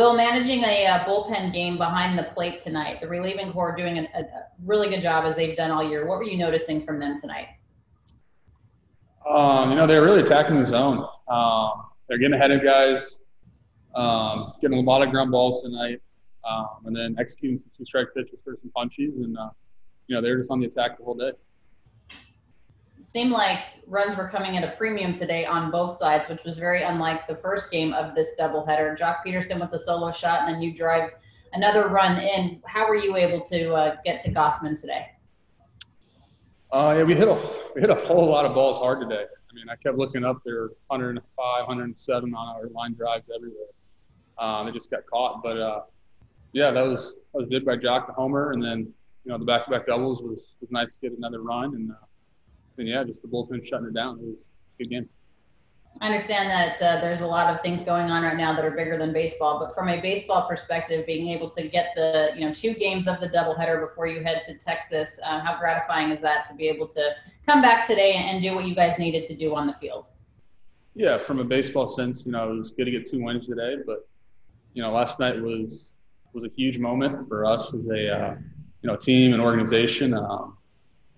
Will, managing a bullpen game behind the plate tonight, the relieving corps doing a really good job as they've done all year. What were you noticing from them tonight? They're really attacking the zone. They're getting ahead of guys, getting a lot of ground balls tonight, and then executing some two-strike pitches for some punchies. And, they were just on the attack the whole day. It seemed like runs were coming at a premium today on both sides, which was very unlike the first game of this doubleheader. Jock Peterson with a solo shot, and then you drive another run in. How were you able to get to Gossman today? We hit a whole lot of balls hard today. I mean, I kept looking up. There were 105, 107 on our line drives everywhere. They just got caught. But, that was good by Jock, the homer. And then, the back-to-back doubles was nice to get another run. And, just the bullpen shutting it down. It was a good game. I understand that there's a lot of things going on right now that are bigger than baseball, but from a baseball perspective, being able to get the two games of the doubleheader before you head to Texas, how gratifying is that to be able to come back today and do what you guys needed to do on the field? Yeah, from a baseball sense, it was good to get two wins today, but last night was a huge moment for us as a team and organization,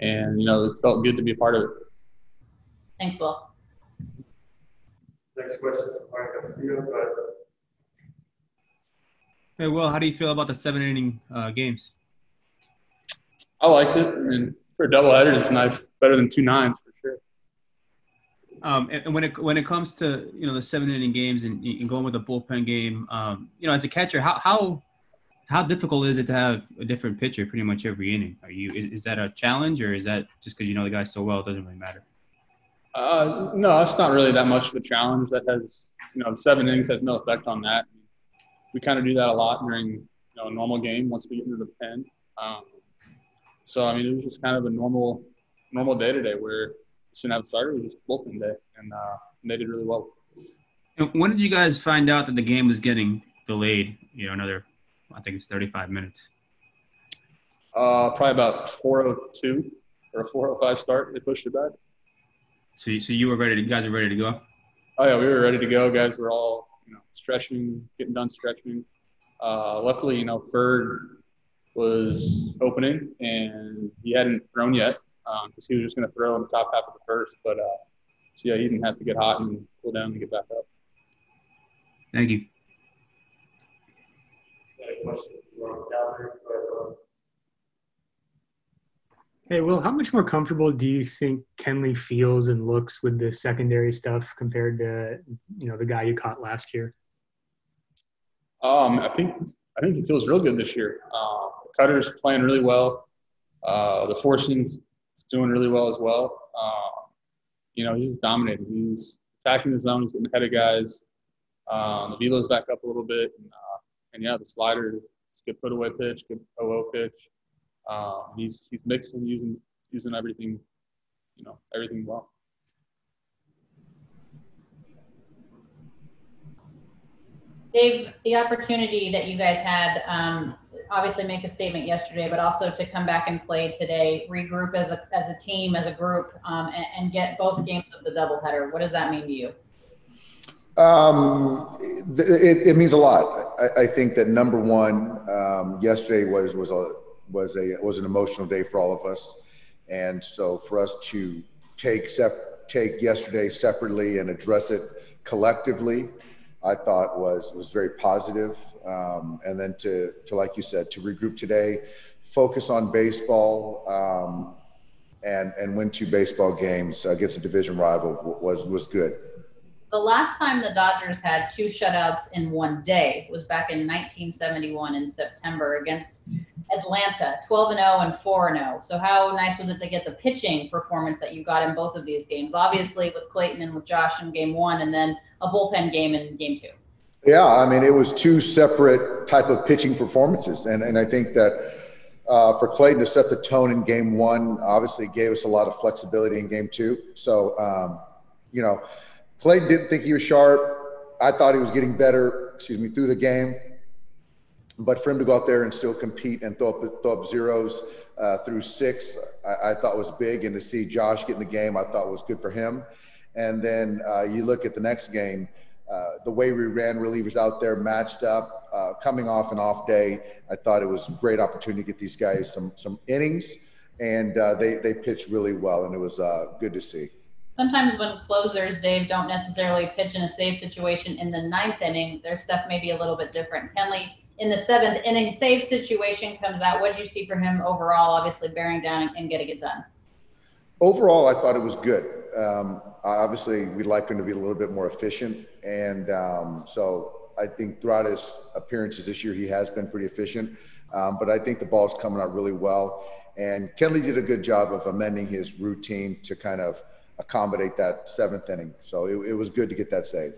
and it felt good to be a part of it. Thanks, Will. Next question from Mark Castillo. Hey, Will, how do you feel about the seven-inning games? I liked it. I mean, for doubleheaders, it's nice. Better than 2 9s for sure. And when it comes to the seven-inning games and going with a bullpen game, as a catcher, how difficult is it to have a different pitcher pretty much every inning? Is that a challenge, or is that just because you know the guy so well, it doesn't really matter? No, it's not really that much of a challenge. That has, the seven innings has no effect on that. We kind of do that a lot during, a normal game once we get into the pen. It was just kind of a normal day today where we shouldn't have a starter. It was just a bullpen day, and they did really well. And when did you guys find out that the game was getting delayed, another, I think it's 35 minutes? Probably about 4:02 or a 4:05 start. They pushed it back. So you were ready to, guys were ready to go? Oh, yeah, we were ready to go. Guys were all, stretching, getting done stretching. Luckily, Ferd was opening, and he hadn't thrown yet because he was just going to throw in the top half of the first. But, he didn't have to get hot and cool down to get back up. Thank you. Hey, Will, how much more comfortable do you think Kenley feels and looks with the secondary stuff compared to, the guy you caught last year? I think he feels real good this year. Cutter's playing really well. The forcing's doing really well as well. He's just dominating. He's attacking the zone. He's getting ahead of guys. The velo's back up a little bit. And the slider, it's a good put-away pitch, good OO pitch. He's mixing, using everything, everything well. Dave, the opportunity that you guys had, obviously make a statement yesterday, but also to come back and play today, regroup as a team, as a group, and get both games of the doubleheader. What does that mean to you? It means a lot. I think that number one, yesterday was an emotional day for all of us, and so for us to take yesterday separately and address it collectively, I thought was very positive. And then to like you said, to regroup today, focus on baseball, and win two baseball games against a division rival was good. The last time the Dodgers had two shutouts in one day was back in 1971 in September against Atlanta, 12-0 and 4-0. So how nice was it to get the pitching performance that you got in both of these games? Obviously with Clayton and with Josh in game one, and then a bullpen game in game two. Yeah, I mean, it was two separate type of pitching performances. And I think that for Clayton to set the tone in game one, obviously gave us a lot of flexibility in game two. So, Clayton didn't think he was sharp. I thought he was getting better, through the game. But for him to go out there and still compete and throw up zeros through six, I thought was big. And to see Josh get in the game, I thought was good for him. And then you look at the next game, the way we ran relievers out there matched up. coming off an off day, I thought it was a great opportunity to get these guys some innings, and they pitched really well, and it was good to see. Sometimes when closers, Dave, don't necessarily pitch in a save situation in the ninth inning, their stuff may be a little bit different. Kenley, in the seventh inning, save situation comes out. What did you see for him overall, obviously bearing down and getting it done? Overall, I thought it was good. Obviously, we'd like him to be a little bit more efficient. And so I think throughout his appearances this year, he has been pretty efficient. But I think the ball's coming out really well. And Kenley did a good job of amending his routine to kind of accommodate that seventh inning. So it was good to get that save.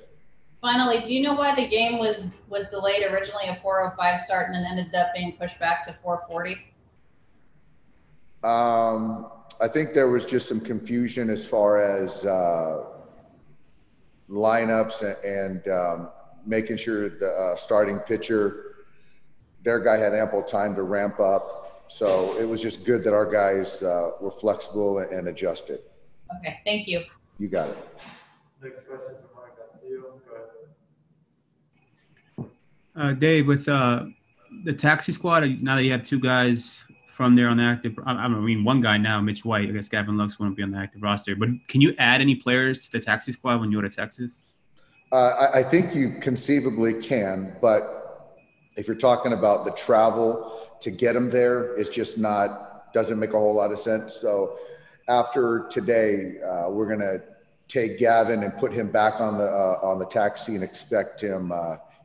Finally, do you know why the game was delayed? Originally a 4:05 start and then ended up being pushed back to 4:40? I think there was just some confusion as far as lineups and making sure the starting pitcher, their guy had ample time to ramp up. So it was just good that our guys were flexible and adjusted. Okay, thank you. You got it. Next question from Mike Castillo. Go ahead. Dave, with the taxi squad, now that you have two guys from there on the active, I mean, one guy now, Mitch White, I guess Gavin Lux won't be on the active roster, but can you add any players to the taxi squad when you go to Texas? I think you conceivably can, but if you're talking about the travel to get them there, it's just doesn't make a whole lot of sense. So after today, we're going to take Gavin and put him back on the taxi and expect him,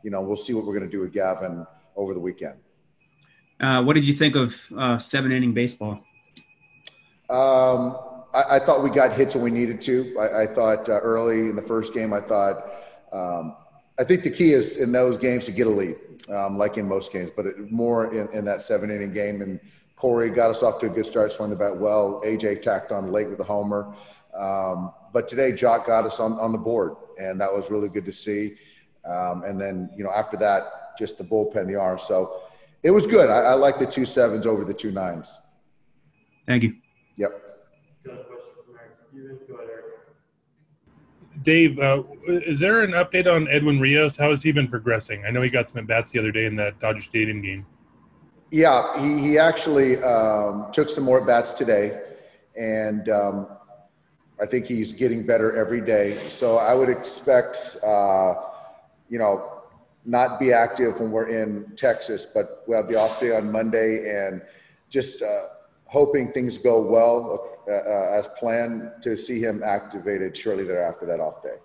we'll see what we're going to do with Gavin over the weekend. What did you think of 7-inning baseball? I thought we got hits when we needed to. I thought early in the first game, I think the key is in those games to get a lead, like in most games, but more in that 7-inning game. And Corey got us off to a good start, swung the bat well. A.J. tacked on late with a homer. But today, Jock got us on the board, and that was really good to see. And then, after that, just the bullpen, the arm. So it was good. I like the 2 7s over the 2 9s. Thank you. Yep. Got a question from Eric Steven. Go ahead, Eric. Dave, is there an update on Edwin Rios? How has he been progressing? I know he got some at-bats the other day in that Dodger Stadium game. Yeah, he actually took some more at-bats today, and I think he's getting better every day. So I would expect, not be active when we're in Texas, but we'll have the off day on Monday, and just hoping things go well as planned to see him activated shortly thereafter, that off day.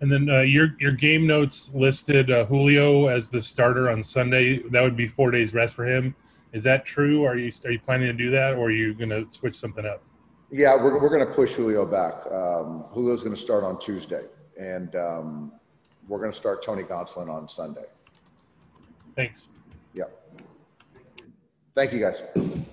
And then your game notes listed Julio as the starter on Sunday. That would be 4 days rest for him. Is that true? Are you planning to do that, or are you going to switch something up? Yeah, we're going to push Julio back. Julio's going to start on Tuesday, and we're going to start Tony Gonsolin on Sunday. Thanks. Yep. Thank you, guys.